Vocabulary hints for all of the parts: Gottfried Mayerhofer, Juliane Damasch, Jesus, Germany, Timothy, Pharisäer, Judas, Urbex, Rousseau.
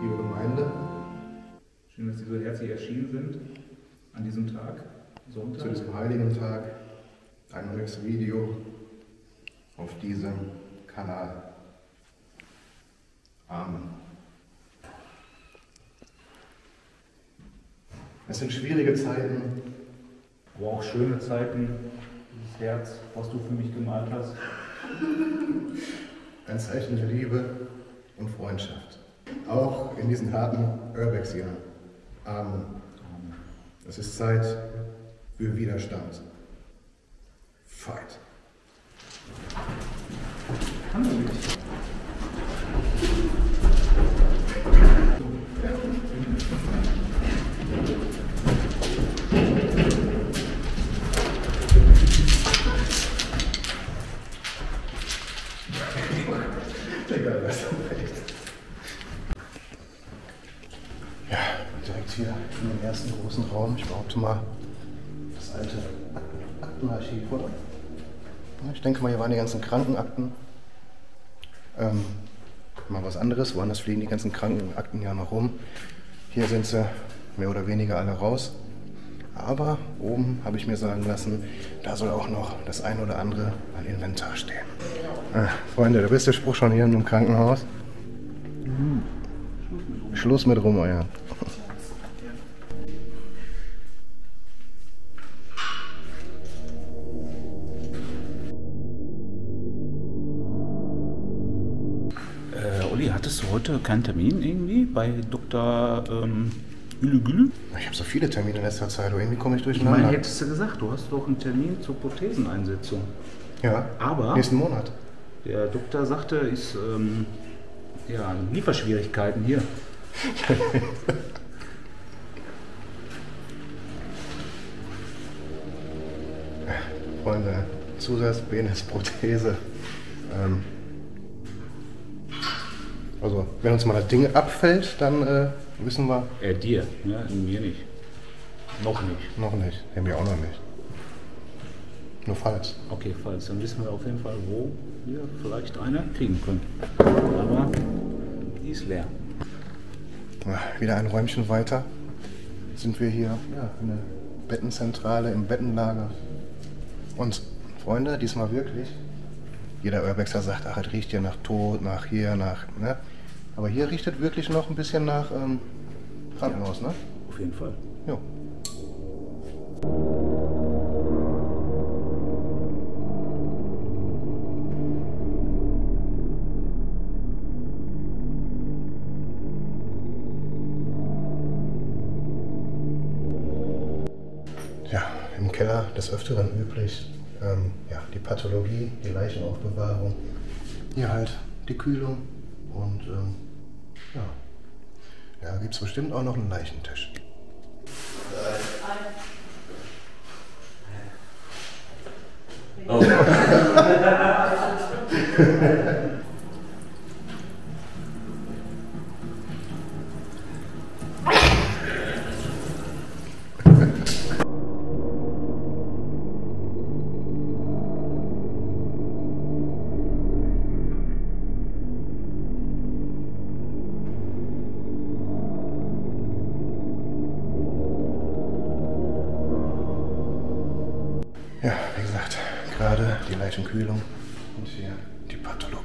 liebe Gemeinde. Schön, dass Sie so herzlich erschienen sind an diesem Tag, Sonntag. Zu diesem heiligen Tag, ein neues Video auf diesem Kanal. Amen. Es sind schwierige Zeiten, aber auch schöne Zeiten. Das Herz, was du für mich gemalt hast. Ein Zeichen der Liebe und Freundschaft. Auch in diesen harten Urbex-Jahren. Amen. Es ist Zeit für Widerstand. Fight. Kann man nicht. Ja, direkt hier in dem ersten großen Raum. Ich behaupte mal, das alte Aktenarchiv, oder? Ich denke mal, hier waren die ganzen Krankenakten. Mal was anderes, woanders fliegen die ganzen Krankenakten ja noch rum. Hier sind sie mehr oder weniger alle raus. Aber oben habe ich mir sagen lassen, da soll auch noch das ein oder andere an Inventar stehen. Freunde, der beste Spruch schon hier in einem Krankenhaus. Mhm. Schluss mit Rumeiern. Olli, hattest du heute keinen Termin irgendwie bei Dr. Gülle? Ich habe so viele Termine in letzter Zeit, irgendwie komme ich durcheinander. Ich meine, hättest du gesagt, du hast doch einen Termin zur Protheseneinsetzung. Ja, aber nächsten Monat. Der Doktor sagte, ist ja, Lieferschwierigkeiten hier. Freunde, Zusatzpenisprothese. Also, wenn uns mal das Ding abfällt, dann wissen wir. Dir, ja, mir nicht. Noch nicht. Noch nicht, ja, mir auch noch nicht. Nur falls. Okay, falls. Dann wissen wir auf jeden Fall, wo wir vielleicht eine kriegen können. Aber die ist leer. Wieder ein Räumchen weiter sind wir hier, ja, in der Bettenzentrale, im Bettenlager. Und Freunde, diesmal wirklich, jeder Urbexer sagt, ach, es riecht hier nach Tod, nach hier, nach, ne? Aber hier riecht es wirklich noch ein bisschen nach Krankenhaus, ja, ne? Auf jeden Fall. Jo. Keller des Öfteren üblich, ja, die Pathologie, die Leichenaufbewahrung, hier halt die Kühlung und ja, da gibt es bestimmt auch noch einen Leichentisch. Oh. Ja, wie gesagt, gerade die Leichtenkühlung und hier die Pathologie.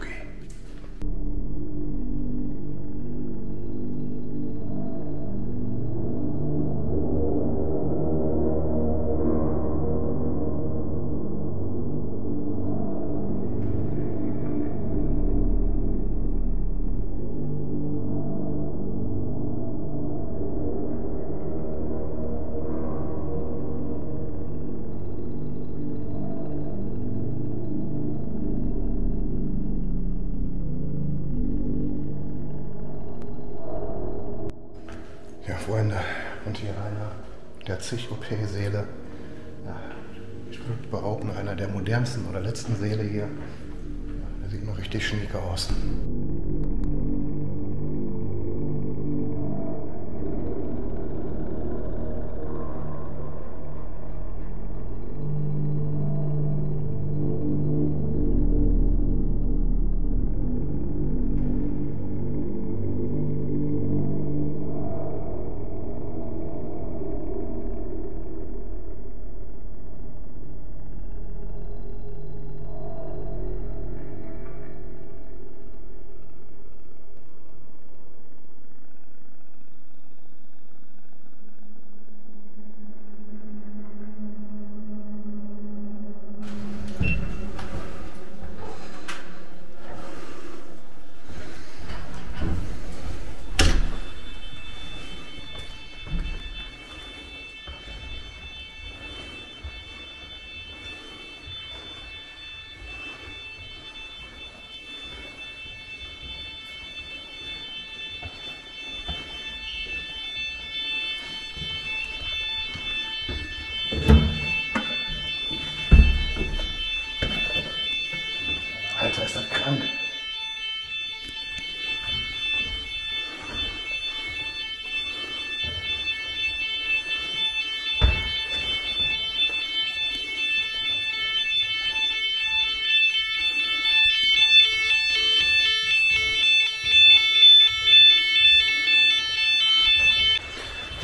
Freunde, und hier einer der zig OP-Säle, ja, ich würde behaupten, einer der modernsten oder letzten Säle hier, ja, der sieht noch richtig schnieke aus.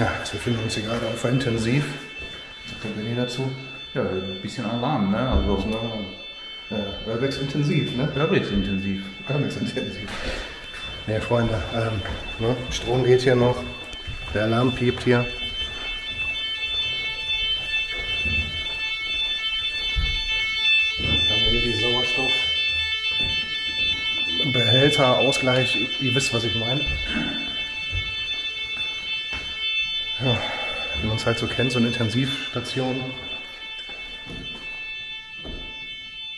Ja, jetzt befinden wir uns hier gerade auf intensiv. Was kommt denn hier dazu? Ja, ein bisschen Alarm, ne? Also, ja, Urbex intensiv, ne? Urbex intensiv. Urbex intensiv. Ne, Freunde, ne? Strom geht hier noch. Der Alarm piept hier. Dann hier die Sauerstoffbehälter, Ausgleich, ihr wisst, was ich meine. Ja, wie man es halt so kennt, so eine Intensivstation.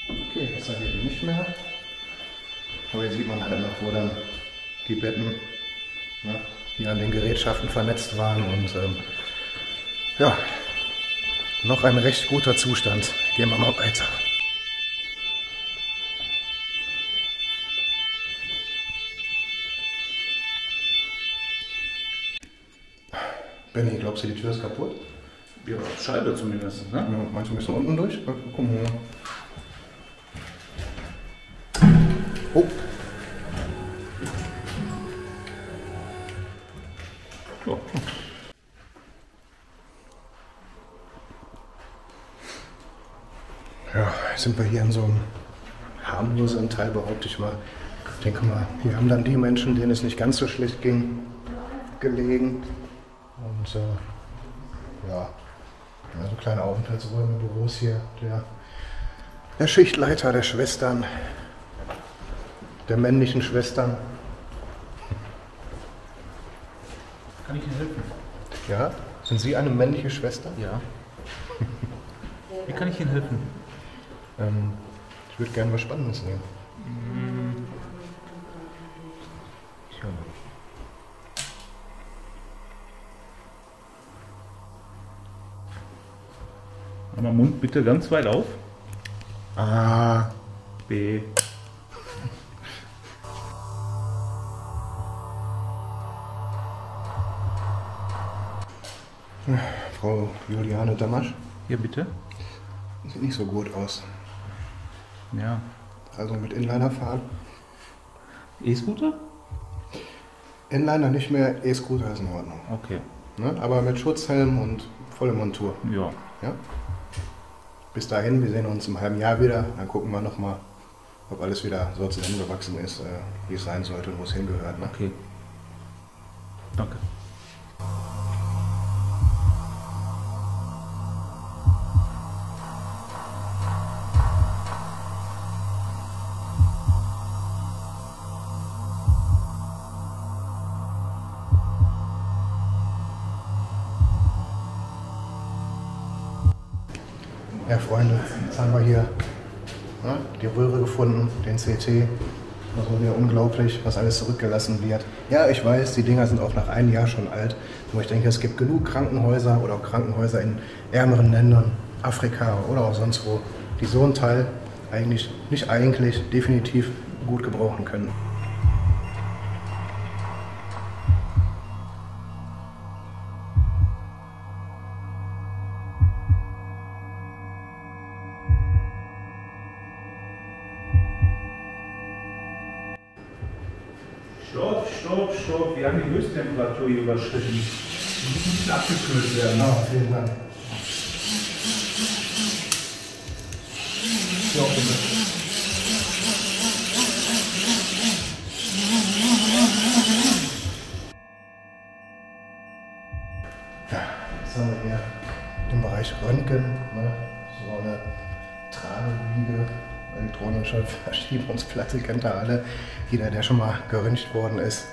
Okay, das sage ich nicht mehr. Aber jetzt sieht man halt noch, wo dann die Betten, ne, die an den Gerätschaften vernetzt waren. Und ja, noch ein recht guter Zustand. Gehen wir mal weiter. Benni, glaubst du, die Tür ist kaputt? Ja, Scheibe zumindest, ne? Ja, meinst du, wir müssen unten durch? Guck mal. Oh! So. Ja, jetzt sind wir hier in so einem harmlosen Teil, behaupte ich mal. Ich denke mal, hier haben dann die Menschen, denen es nicht ganz so schlecht ging, gelegen. Und ja, so kleine Aufenthaltsräume, Büros hier, der Schichtleiter der Schwestern, der männlichen Schwestern. Kann ich Ihnen helfen? Ja? Sind Sie eine männliche Schwester? Ja. Wie kann ich Ihnen helfen? Ich würde gerne was Spannendes nehmen. Mm. Tja. Aber Mund bitte ganz weit auf. A. B. Frau Juliane Damasch. Hier bitte. Sieht nicht so gut aus. Ja. Also mit Inliner fahren. E-Scooter? Inliner nicht mehr, E-Scooter ist in Ordnung. Okay. Ne? Aber mit Schutzhelm und volle Montur. Ja. Ja? Bis dahin, wir sehen uns im halben Jahr wieder, dann gucken wir nochmal, ob alles wieder so zusammengewachsen ist, wie es sein sollte und wo es hingehört. Ne? Okay. Danke. Ja, Freunde, jetzt haben wir hier, ne, die Röhre gefunden, den CT. Das ist ja unglaublich, was alles zurückgelassen wird. Ja, ich weiß, die Dinger sind auch nach einem Jahr schon alt. Nur ich denke, es gibt genug Krankenhäuser oder auch Krankenhäuser in ärmeren Ländern, Afrika oder auch sonst wo, die so einen Teil definitiv gut gebrauchen können. Stopp, stopp, stopp, wir haben die Höchsttemperatur hier überschritten. Die müssen nicht abgekühlt werden. Ah, vielen Dank. So, ja, jetzt haben wir hier im Bereich Röntgen, ne? So eine Tragewiege. Elektronische Verschiebungsplatte kennt ihr alle. Jeder, der schon mal geröntgt worden ist.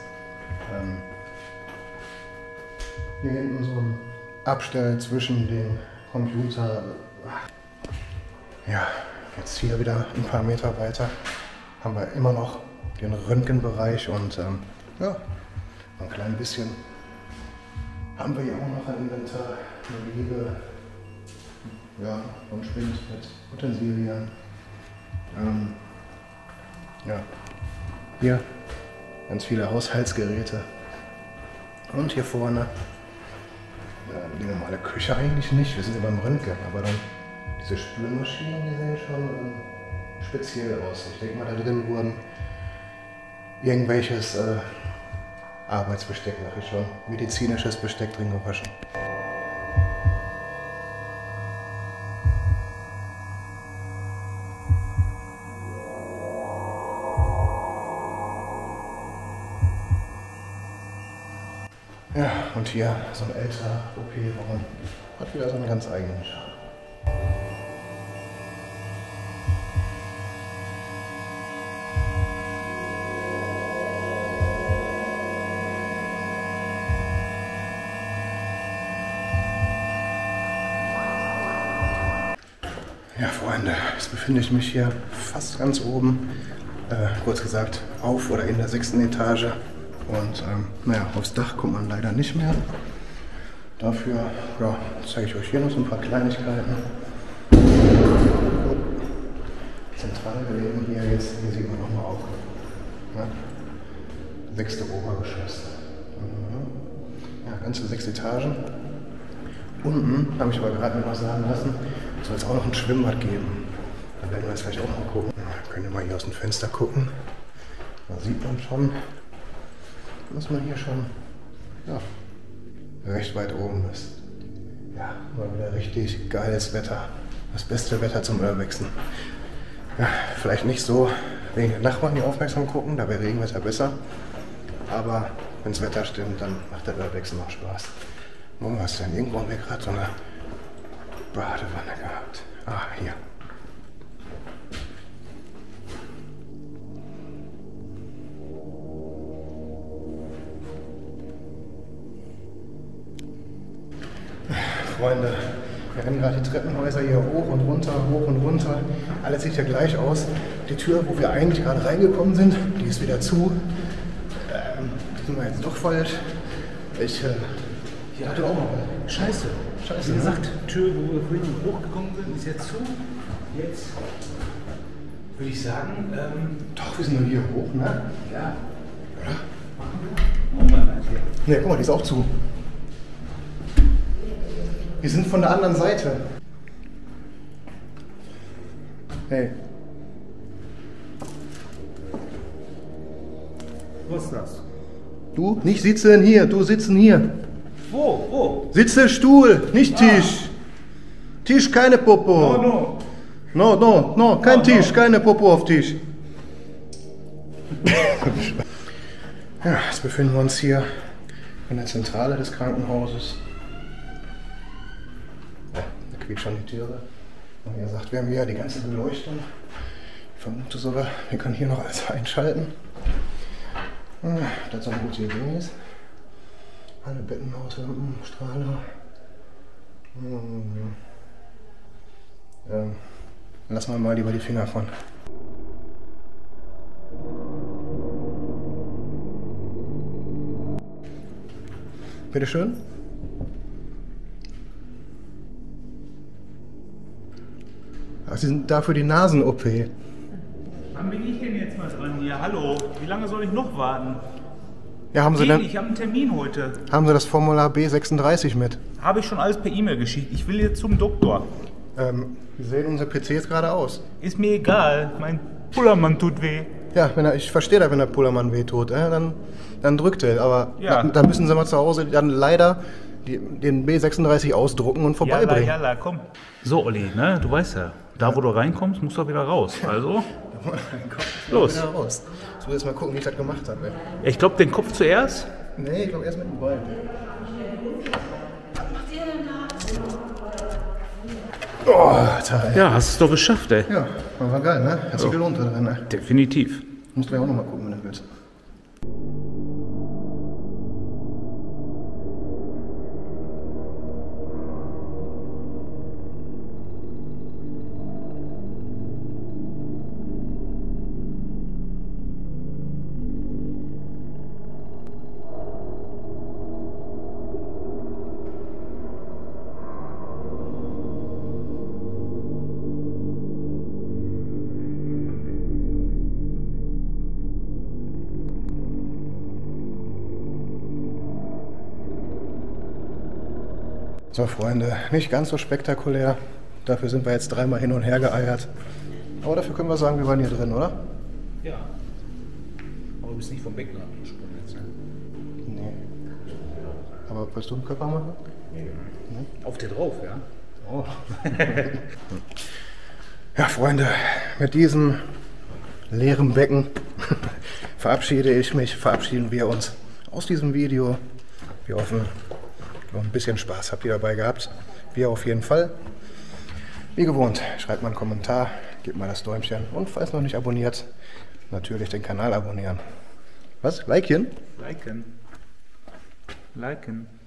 Hier hinten so ein Abstell zwischen dem Computer. Ja, jetzt hier wieder ein paar Meter weiter haben wir immer noch den Röntgenbereich und ja, ein klein bisschen haben wir hier auch noch ein Inventar, eine Liege, ja, und Spind mit Utensilien. Ja, hier ganz viele Haushaltsgeräte und hier vorne die normale Küche eigentlich nicht, wir sind immer im Röntgen, aber dann diese Spülmaschinen, die sehen schon speziell aus. Ich denke mal, da drin wurden irgendwelches Arbeitsbesteck nachgeschaut. Medizinisches Besteck drin gewaschen. Ja, und hier so ein älterer OP-Wagen. Hat wieder so einen ganz eigenen Charme. Ja, Freunde, jetzt befinde ich mich hier fast ganz oben, kurz gesagt auf oder in der 6. Etage. Und naja, aufs Dach kommt man leider nicht mehr. Dafür ja, zeige ich euch hier noch so ein paar Kleinigkeiten. Zentral gelegen hier jetzt, hier sieht man nochmal auf. Ne? 6. Obergeschoss. Ja, ganze 6 Etagen. Unten habe ich aber gerade noch was sagen lassen, soll es auch noch ein Schwimmbad geben. Da werden wir jetzt vielleicht auch mal gucken. Da könnt ihr mal hier aus dem Fenster gucken. Da sieht man schon, dass man hier schon ja, recht weit oben ist. Ja, mal wieder richtig geiles Wetter. Das beste Wetter zum Urbexen. Ja, vielleicht nicht so wegen den Nachbarn, die aufmerksam gucken, da wäre Regenwetter besser. Aber wenn das Wetter stimmt, dann macht der Urbexen noch Spaß. Wo war es denn? Irgendwo haben wir gerade so eine Badewanne gehabt. Ah, hier. Freunde, wir rennen gerade die Treppenhäuser hier hoch und runter, alles sieht ja gleich aus. Die Tür, wo wir eigentlich gerade reingekommen sind, die ist wieder zu. Sind wir jetzt doch falsch. Ich hatte auch mal. Scheiße. Wie gesagt, die Tür, wo wir vorhin hochgekommen sind, ist jetzt zu. Jetzt würde ich sagen, doch, wir sind nur hier hoch, ne? Ja. Oder? Machen wir? Machen wir. Ne, guck mal, die ist auch zu. Wir sind von der anderen Seite. Hey. Wo ist das? Du? Nicht sitzen hier, du sitzen hier. Wo? Wo? Sitze Stuhl, nicht Tisch. Tisch, keine Popo. No, kein Tisch, keine Popo auf Tisch. Ja, jetzt befinden wir uns hier in der Zentrale des Krankenhauses. Schon die Türe. Und wie gesagt, wir haben hier die ganze Beleuchtung. Ich vermute sogar, wir können hier noch alles einschalten. Das ist eine gute Idee. Ist. Alle Betten aus dem Strahler. Lassen wir mal lieber die Finger von. Bitteschön. Sie sind da für die Nasen-OP. Wann bin ich denn jetzt mal dran hier? Hallo, wie lange soll ich noch warten? Ja, haben Sie denn, ich habe einen Termin heute. Haben Sie das Formular B36 mit? Habe ich schon alles per E-Mail geschickt. Ich will jetzt zum Doktor. Sie sehen unser PC jetzt gerade aus. Ist mir egal, mein Pullermann tut weh. Ja, wenn er, ich verstehe da, wenn der Pullermann weh tut, dann drückt er. Aber ja, da müssen Sie mal zu Hause dann leider den B36 ausdrucken und vorbeibringen. Jalla, jalla, komm. So, Olli, ne? Du weißt ja, da wo du reinkommst, musst du auch wieder raus. Also, da wo du reinkommst, los. Wieder raus. Ich muss jetzt mal gucken, wie ich das gemacht habe. Ja, ich glaube, den Kopf zuerst. Nee, ich glaube erst mit dem Bein. Was macht ihr denn da? Oh, Teil. Ja, hast es doch geschafft, ey. Ja, war geil, ne? Hat sich gelohnt da drin, ne? Definitiv. Musst du ja auch nochmal gucken, wenn du willst. So Freunde, nicht ganz so spektakulär. Dafür sind wir jetzt dreimal hin und her geeiert. Aber dafür können wir sagen, wir waren hier drin, oder? Ja. Aber du bist nicht vom Becken abgesprungen jetzt, ne? Willst du einen Körper machen? Nee. Nee? Auf dir drauf, ja. Oh. Ja, Freunde, mit diesem leeren Becken verabschieden wir uns aus diesem Video. Wir hoffen, noch ein bisschen Spaß habt ihr dabei gehabt. Wir auf jeden Fall. Wie gewohnt, schreibt mal einen Kommentar, gebt mal das Däumchen und falls noch nicht abonniert, natürlich den Kanal abonnieren. Was? Liken? Liken. Liken.